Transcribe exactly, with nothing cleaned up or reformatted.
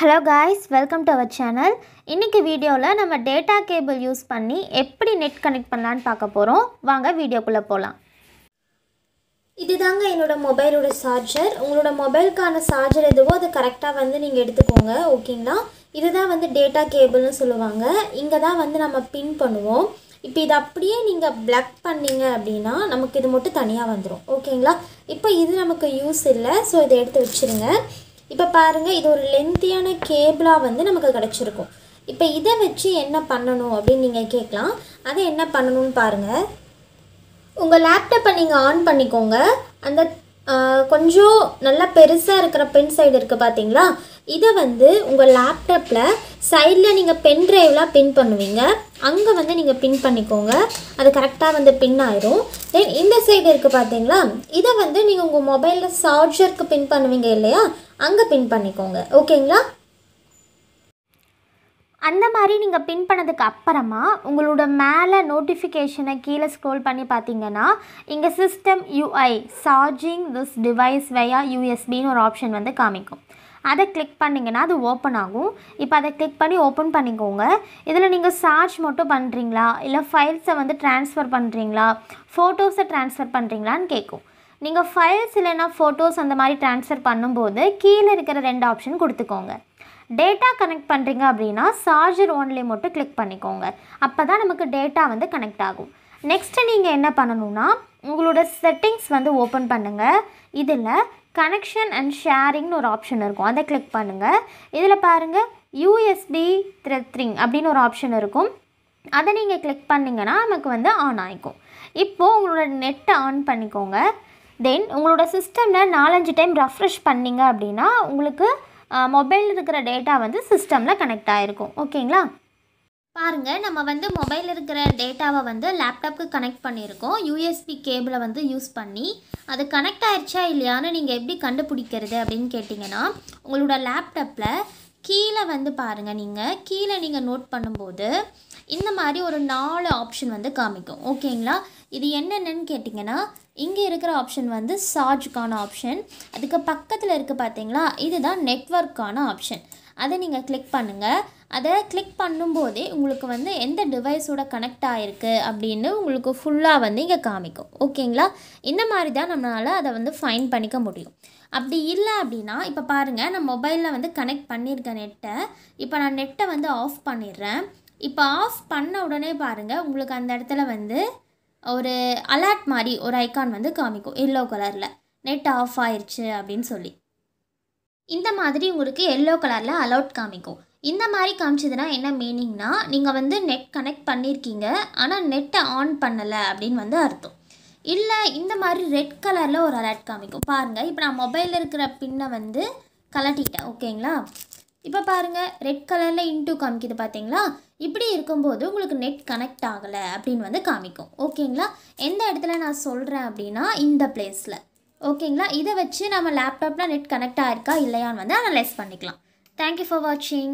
Hello guys, welcome to our channel. In this video la nama data cable use panni eppadi net connect pannalaanu paakaporom vaanga video kulla polam. Idudanga enoda mobile oda charger ungaloda mobile kaana charger eduvo adu correct ah vandu neenga edutukonga okayla idudha vandu data cable nu solluvaanga inga da vandu nama pin pannuvom இப்போ இது அப்படியே நீங்க black பண்ணீங்க அப்படினா நமக்கு இது மட்டும் தனியா வந்துரும் ஓகேங்களா இப்போ இது நமக்கு யூஸ் இல்ல சோ இத எடுத்து வச்சிருங்க இப்போ பாருங்க இது ஒரு லெந்தியான கேபிளா வந்து நமக்கு கிடைச்சிருக்கும் இப்போ இத வெச்சு என்ன பண்ணனும் அப்படி நீங்க கேக்கலாம் அது என்ன பண்ணனும்னு பாருங்க உங்க லேப்டாப்பை நீங்க ஆன் பண்ணிக்கோங்க அந்த கொஞ்சம் நல்ல பெருசா இருக்கிற பென் சைடு இருக்கு பாத்தீங்களா இது வந்து உங்க லேப்டாப்ல சைடுல நீங்க பென் டிரைவ்ல பின் பண்ணுவீங்க அங்க வந்து நீங்க பின் பண்ணிக்கோங்க அது கரெக்ட்டா வந்து பின் ஆயிரும் தென் இந்த சைடு இருக்கு பாத்தீங்களா இது வந்து நீங்க உங்க மொபைல்ல சார்ஜருக்கு பின் பண்ணுவீங்க இல்லையா அங்க பின் பண்ணிக்கோங்க ஓகேங்களா அந்த மாதிரி நீங்க பின் பண்ணதுக்கு அப்புறமா உங்களோட மேல நோட்டிஃபிகேஷனை கீழ ஸ்க்ரோல் பண்ணி பாத்தீங்கன்னா இங்க system U I charging this device via U S B ன்னு ஒரு ஆப்ஷன் வந்து காமிக்கும் அதை click பண்ணீங்கனா அது ஓபன் ஆகும் இப்போ அதை click பண்ணி ஓபன் பண்ணிக்கோங்க இதல நீங்க சார்ஜ் மட்டும் பண்றீங்களா இல்ல ஃபைல்ஸை வந்து ட்ரான்ஸ்ஃபர் பண்றீங்களா போட்டோஸை ட்ரான்ஸ்ஃபர் பண்றீங்களான்னு கேக்கும் நீங்க ஃபைல்ஸ் இல்லனா போட்டோஸ் அந்த மாதிரி ட்ரான்ஸ்ஃபர் பண்ணும்போது கீழ இருக்கிற ரெண்டு ஆப்ஷன் கொடுத்துக்கோங்க Data connect பண்றீங்க அப்படினா charger only மட்டும் click பண்ணிக்கோங்க அப்பதான் நமக்கு data வந்து connect ஆகும் next நீங்க என்ன பண்ணனும்னா உங்களோட settings வந்து open பண்ணுங்க இதுல connection and sharing ன்னு ஒரு ஆப்ஷன் இருக்கும் அத click பண்ணுங்க இதுல பாருங்க U S B threading அப்படின ஒரு ஆப்ஷன் இருக்கும் அத நீங்க click பண்ணீங்கனா நமக்கு வந்து ஆன் ஆகும் இப்போ உங்களோட நெட் ஆன் பண்ணிக்கோங்க then உங்களோட சிஸ்டம்ல நாலஞ்சு டைம் refresh பண்ணீங்க அப்படினா உங்களுக்கு மொபைல்ல இருக்கிற டேட்டா வந்து சிஸ்டம்ல கனெக்ட் ஆயிருக்கும் ஓகேங்களா பாருங்க நம்ம வந்து மொபைல்ல இருக்கிற டேட்டாவை வந்து லேப்டாப்க்கு கனெக்ட் பண்ணிருக்கோம் U S B கேபிளை வந்து யூஸ் பண்ணி அது கனெக்ட் ஆயிருச்சா இல்லையான்னு நீங்க எப்படி கண்டுபிடிக்கிறது அப்படினு கேட்டிங்கனா உங்களோட லேப்டாப்ல கீழ வந்து பாருங்க நீங்க கீழ நீங்க நோட் பண்ணும்போது இந்த மாதிரி ஒரு நாலு ஆப்ஷன் வந்து காமிக்கும் ஓகேங்களா இது என்னன்னு கேட்டிங்கனா இங்க இருக்கிற ஆப்ஷன் வந்து சார்ஜ்க்கான ஆப்ஷன் அதுக்கு பக்கத்துல இருக்கு பாத்தீங்களா இதுதான் நெட்வொர்க்கான ஆப்ஷன் அதை நீங்க click பண்ணுங்க அதை click பண்ணும்போது உங்களுக்கு வந்து எந்த டிவைஸோட கனெக்ட் ஆயிருக்கு அப்படினு உங்களுக்கு ஃபுல்லா வந்து இங்க காமிக்கும் ஓகேங்களா இந்த மாதிரி தான் நம்மால அத வந்து ஃபைண்ட் பண்ணிக்க முடியும் அப்படி இல்ல அப்படினா இப்ப பாருங்க நான் மொபைல்ல வந்து கனெக்ட் பண்ணிருக்க நெட்டை இப்ப நான் நெட்டை வந்து ஆஃப் பண்ணிறேன் இப்ப ஆஃப் பண்ண உடனே பாருங்க உங்களுக்கு அந்த இடத்துல வந்து ஒரு alert மாதிரி ஒரு ஐகான் வந்து காமிக்கும் yellow கலர்ல நெட் ஆஃப் ஆயிருச்சு அப்படினு சொல்லி இந்த மாதிரி உங்களுக்கு yellow கலர்ல alert காமிக்கும் இந்த மாதிரி காமிச்சதுனா என்ன மீனிங்னா நீங்க வந்து நெட் கனெக்ட் பண்ணிருக்கீங்க ஆனா நெட் ஆன் பண்ணல அப்படினு வந்து அர்த்தம் இல்ல இந்த மாதிரி red கலர்ல ஒரு alert காமிக்கும் பாருங்க இப்போ நான் மொபைல்ல இருக்கிற பின்னை வந்து கலட்டிட்டேன் ஓகேங்களா இப்போ பாருங்க red கலர்ல into காமிக்குது பாத்தீங்களா இப்படி இருக்கும்போது உங்களுக்கு நெட் கனெக்ட் ஆகல அப்படினு வந்து காமிக்கும் ஓகேங்களா எந்த இடத்துல நான் சொல்றேன் அப்படினா இந்த பிளேஸ்ல ஓகேங்களா இத வெச்சு நம்ம லேப்டாப்ல நெட் கனெக்ட் ஆயிருக்கா இல்லையான்னு வந்து அனலைஸ் பண்ணிக்கலாம் Thank you for watching